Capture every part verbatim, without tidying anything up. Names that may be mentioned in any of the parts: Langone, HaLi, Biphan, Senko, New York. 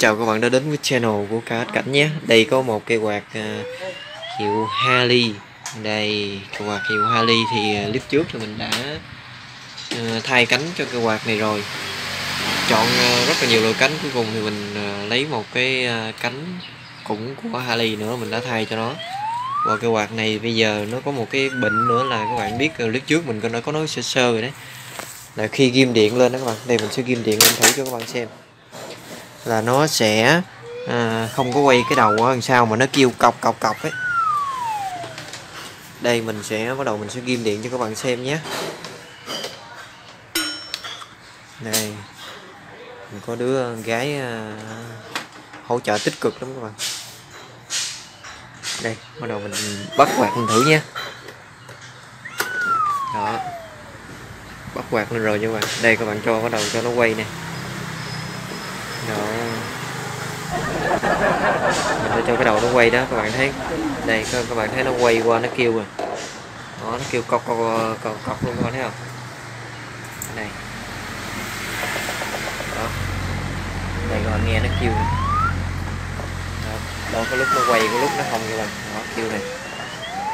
chào các bạn đã đến với channel của Cá Hết Cảnh nhé. Đây có một cây quạt uh, hiệu HaLi. Đây, cây quạt hiệu HaLi thì uh, clip trước thì mình đã uh, thay cánh cho cây quạt này rồi. Chọn uh, rất là nhiều loại cánh, cuối cùng thì mình uh, lấy một cái uh, cánh cũng của HaLi nữa mình đã thay cho nó. Và cây quạt này bây giờ nó có một cái bệnh nữa là các bạn biết uh, clip trước mình đã có nói sơ sơ rồi đấy. Là khi ghim điện lên đó các bạn, đây mình sẽ ghim điện lên thử cho các bạn xem. Là nó sẽ à, không có quay cái đầu ở đằng sau mà nó kêu cọc cọc cọc ấy. Đây mình sẽ bắt đầu mình sẽ ghim điện cho các bạn xem nhé. Đây mình có đứa gái à, hỗ trợ tích cực lắm các bạn. Đây bắt đầu mình bắt quạt mình thử nhé. Đó, bắt quạt lên rồi nha các bạn. Đây các bạn cho bắt đầu cho nó quay nè. Đó. Mình sẽ cho cái đầu nó quay đó các bạn thấy. Đây các bạn thấy nó quay qua nó kêu rồi. Đó, nó kêu cọc cọc cọc, cọc luôn các bạn thấy không? Đây. Đó. Đây các bạn nghe nó kêu này. Đó, đó có lúc nó quay có lúc nó không các bạn. Đó kêu này.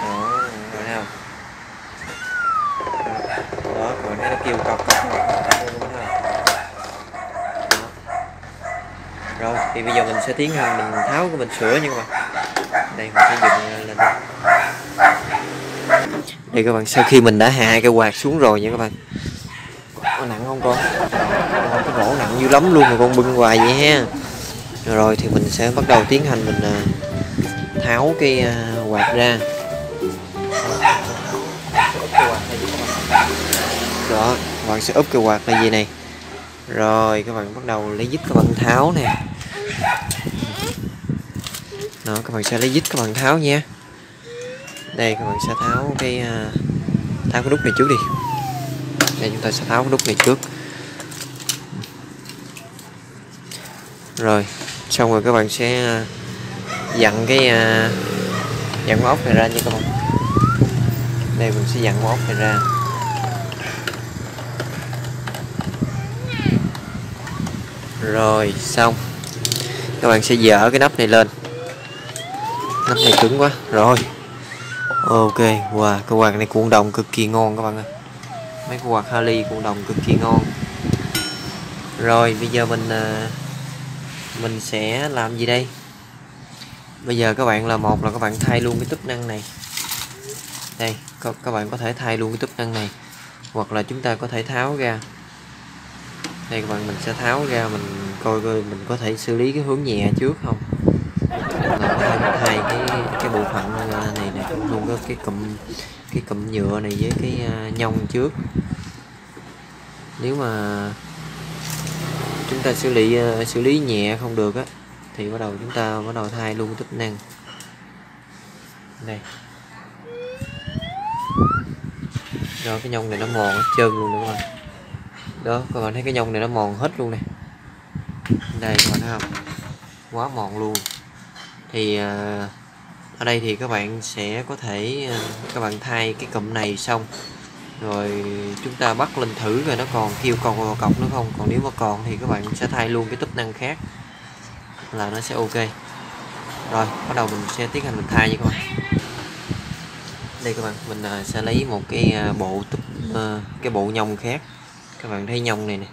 Đó, các bạn thấy không? Đó, các bạn thấy nó kêu cọc cọc luôn. Rồi thì bây giờ mình sẽ tiến hành mình tháo cái bình sữa nha các bạn. Đây mình sẽ dựng lên. Đây các bạn, sau khi mình đã hạ cái quạt xuống rồi nha các bạn. Có nặng không con? Con cái rổ nặng dữ lắm luôn mà con bưng hoài vậy ha. Rồi thì mình sẽ bắt đầu tiến hành mình tháo cái quạt ra. Đó, các bạn sẽ úp cái quạt là gì này. Rồi các bạn bắt đầu lấy vít các bạn tháo nè. Đó, các bạn sẽ lấy vít các bạn tháo nha. Đây các bạn sẽ tháo cái tháo cái nút này trước đi. Đây chúng ta sẽ tháo cái nút này trước. Rồi xong rồi các bạn sẽ dặn cái dặn ốc này ra nha các bạn. Đây mình sẽ dặn ốc này ra. Rồi xong các bạn sẽ dỡ cái nắp này lên. Nắp này cứng quá. Rồi ok. Wow, cái quạt này cuộn đồng cực kỳ ngon các bạn ơi. Mấy cái quạt HaLi cuộn đồng cực kỳ ngon. Rồi bây giờ mình mình sẽ làm gì đây? Bây giờ các bạn là một là các bạn thay luôn cái túp năng này. Đây các bạn có thể thay luôn cái túp năng này, hoặc là chúng ta có thể tháo ra. Đây các bạn, mình sẽ tháo ra mình coi coi mình có thể xử lý cái hướng nhẹ trước không. Là có thể thay cái cái bộ phận này nè, luôn có cái cụm cái cụm nhựa này với cái nhông trước. Nếu mà chúng ta xử lý xử lý nhẹ không được á thì bắt đầu chúng ta bắt đầu thay luôn tính năng. Đây. Rồi cái nhông này nó mòn hết trơn luôn đúng không? Đó, các bạn thấy cái nhông này nó mòn hết luôn nè. Đây các bạn thấy không? Quá mòn luôn. Thì ở đây thì các bạn sẽ có thể các bạn thay cái cụm này xong. Rồi chúng ta bắt lên thử rồi nó còn kêu cọc cọc, cọc nữa không? Còn nếu mà còn thì các bạn sẽ thay luôn cái túp năng khác là nó sẽ ok. Rồi, bắt đầu mình sẽ tiến hành mình thay nha các bạn. Đây các bạn, mình sẽ lấy một cái bộ túp cái bộ nhông khác. Các bạn thấy nhông này nè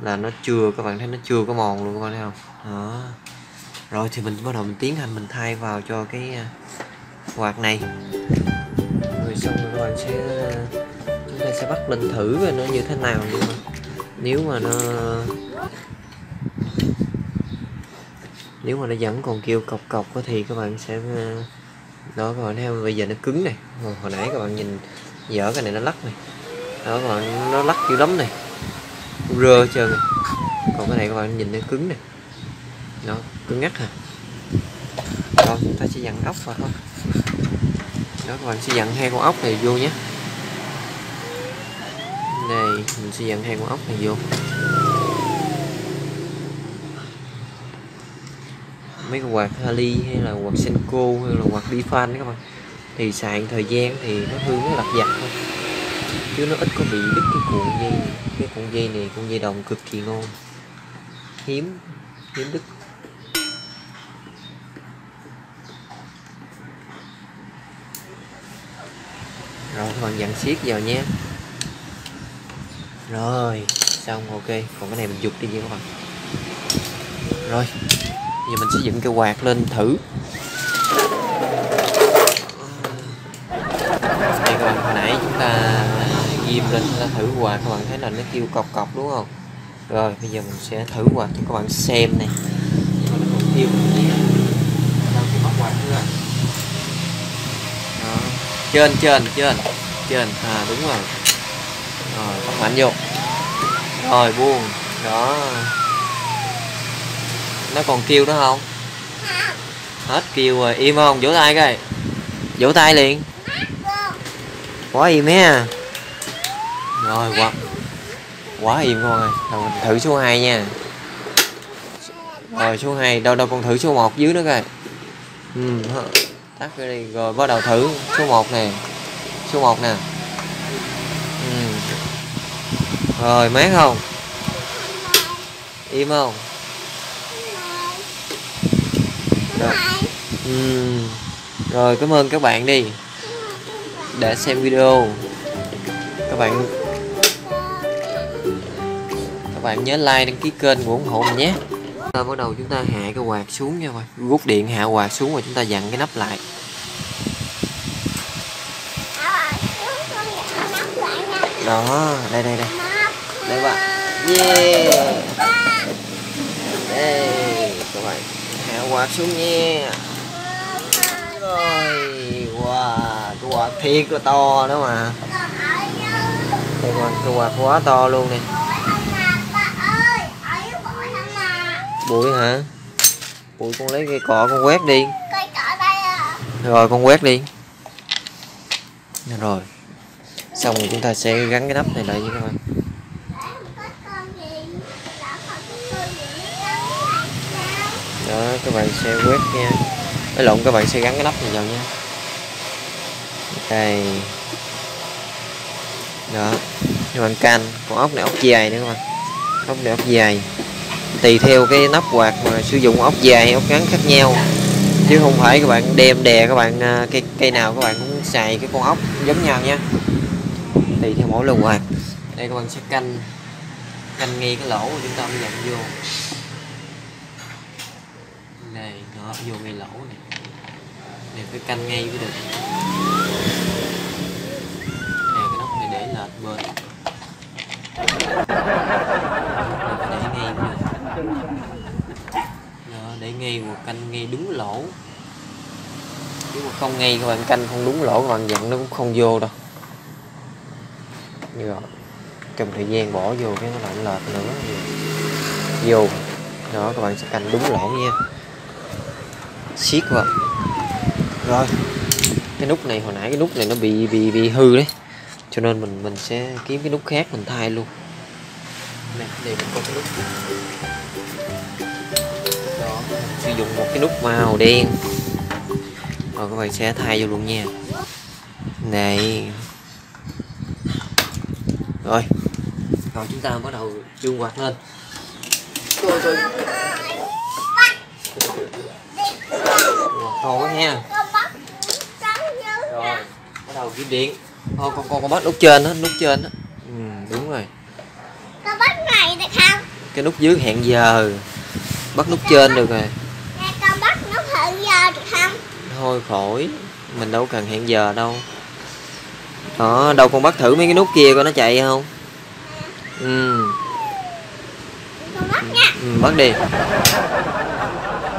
là nó chưa, các bạn thấy nó chưa có mòn luôn các bạn thấy không? Đó. Rồi thì mình bắt đầu mình tiến hành mình thay vào cho cái quạt này. Rồi xong rồi các bạn sẽ chúng ta sẽ bắt lên thử coi nó như thế nào luôn. Nếu mà nó nếu mà nó vẫn còn kêu cọc cọc thì các bạn sẽ đó các bạn thấy không? Bây giờ nó cứng này. Hồi, hồi nãy các bạn nhìn dở cái này nó lắc này. Đó các bạn, nó lắc dữ lắm này, rơ hết trơn này. Còn cái này các bạn nhìn nó cứng nè, nó cứng ngắt hả. Rồi chúng ta sẽ dặn ốc vào thôi. Đó các bạn sẽ dặn hai con ốc này vô nhé. Này mình sẽ dặn hai con ốc này vô. Mấy cái quạt HaLi hay là quạt Senko hay là quạt Biphan các bạn thì xài thời gian thì nó hư nó lặt vặt thôi, chứ nó ít có bị đứt cái cuộn dây này. Cái cuộn dây này, cuộn dây đồng cực kỳ ngon, hiếm hiếm đứt. Rồi các bạn dặn siết vào nhé. Rồi xong, ok. Còn cái này mình giục đi nha các bạn. Rồi giờ mình sẽ dựng cái quạt lên thử. Đây các bạn, hồi nãy chúng ta ghim lên là thử quạt, các bạn thấy là nó kêu cọc cọc đúng không? Rồi bây giờ mình sẽ thử quạt cho các bạn xem này. Nó kêu trên trên trên trên à, đúng rồi. Rồi bắt mạnh vô, rồi buông đó. Nó còn kêu nữa không? Hết kêu rồi, im không? Vỗ tay coi, vỗ tay liền, quá im nha. Rồi quá quá im các bạn ơi. Rồi mình thử số hai nha. Rồi số hai đâu đâu, con thử số một dưới nữa coi. Ừ, tắt cái đi rồi bắt đầu thử số một nè, số một nè. Ừ. Rồi mát không? Im không? Rồi. Ừ. Rồi cảm ơn các bạn đi đã xem video. Các bạn các bạn nhớ like, đăng ký kênh của ủng hộ mình nhé. Ta bắt đầu chúng ta hạ cái quạt xuống nha các bạn. Rút điện hạ quạt xuống rồi chúng ta dặn cái nắp lại. Đó, đây đây đây. Đây các bạn. Yeah. Đây các bạn. Hạ quạt xuống nha. Rồi, wow, cái quạt thiệt là to đó mà. Đây các bạn, cái quạt quá to luôn nè. Bụi hả? Bụi con lấy cây cọ con quét đi. Cây cọ đây à. Rồi con quét đi. Rồi. Xong rồi chúng ta sẽ gắn cái nắp này lại nha các bạn. Đó, các bạn sẽ quét nha. Cái lộn, các bạn sẽ gắn cái nắp này vào nha. Đây. Đó. Các bạn canh, con ốc này ốc dài nữa các bạn. Ốc này ốc dài. Tùy theo cái nắp quạt mà sử dụng ốc dài ốc ngắn khác nhau, chứ không phải các bạn đem đè các bạn cây cây nào các bạn cũng xài cái con ốc giống nhau nha. Tùy theo mỗi lần quạt. Đây các bạn sẽ canh canh ngay cái lỗ của chúng ta mới dặn vô này, nó vô ngay lỗ này này, phải canh ngay mới được nè. Cái nắp này để lệch bên để ngay, và canh ngay đúng lỗ. Nếu mà không ngay các bạn canh không đúng lỗ, các bạn dặn nó cũng không vô đâu. Như rồi trong thời gian bỏ vô cái nó lại lệch nữa vô. Đó, các bạn sẽ canh đúng lỗ nha, siết vào. Rồi cái nút này hồi nãy cái nút này nó bị bị bị hư đấy, cho nên mình mình sẽ kiếm cái nút khác mình thay luôn nè. Đây mình có cái nút đó, sử dụng một cái nút màu đen. Rồi các bạn sẽ thay vô luôn nha này. Rồi rồi chúng ta bắt đầu chuông quạt lên. Rồi, rồi. Rồi nha. Rồi bắt đầu kiếm điện. Thôi con con con bắt nút trên đó, nút trên đó. Ừ, đúng rồi. Con bắt này được không? Cái nút dưới hẹn giờ. Bắt nút trên được rồi. Nè con bắt nút hẹn giờ được không? Thôi khỏi, mình đâu cần hẹn giờ đâu. Đó, đâu con bắt thử mấy cái nút kia coi nó chạy không? Ừ. Con bắt nha. Ừ, bắt đi.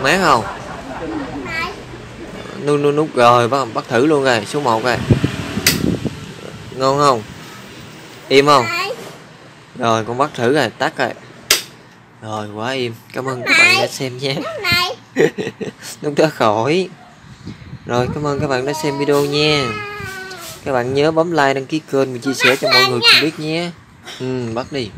Mát không? Nút nút nút rồi, bắt bắt thử luôn rồi, số một rồi. Ngon không? Im không? Rồi con bắt thử rồi, tắt rồi. Rồi quá im. Cảm ơn các bạn đã xem nha. Đúng đã khỏi. Rồi cảm ơn các bạn đã xem video nha. Các bạn nhớ bấm like, đăng ký kênh và chia sẻ cho mọi người cùng biết nhé. Ừ, bắt đi.